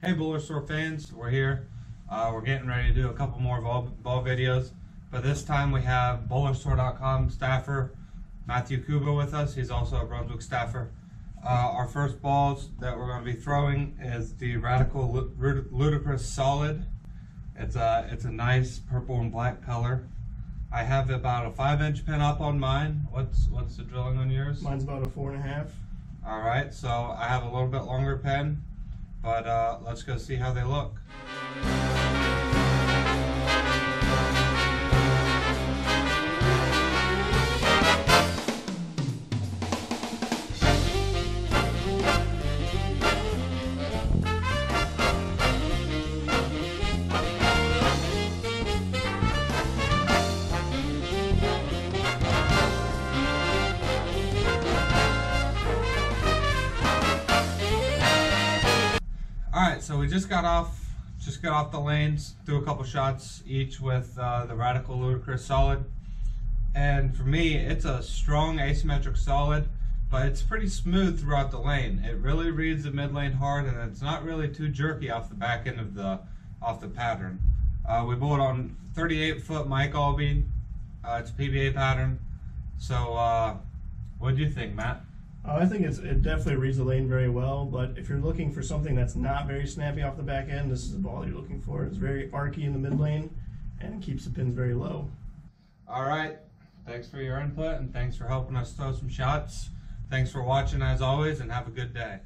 Hey Bowler Store fans, we're here. We're getting ready to do a couple more bow videos, but this time we have BowlerStore.com staffer Matthew Kuba with us. He's also a Brunswick staffer. Our first balls that we're going to be throwing is the Radical Ludicrous Solid. It's a nice purple and black color. I have about a 5-inch pin up on mine. What's the drilling on yours? Mine's about a 4.5. All right, so I have a little bit longer pin. But let's go see how they look. Alright, so we just got off the lanes, threw a couple shots each with the Radical Ludicrous Solid. And for me, it's a strong asymmetric solid, but it's pretty smooth throughout the lane. It really reads the mid lane hard, and it's not really too jerky off the back end of the pattern. We bowled on 38-foot micro bead. It's a PVA pattern. So what do you think, Matt? I think it definitely reads the lane very well, but if you're looking for something that's not very snappy off the back end, this is the ball you're looking for. It's very arky in the mid lane, and it keeps the pins very low. All right, thanks for your input, and thanks for helping us throw some shots. Thanks for watching as always, and have a good day.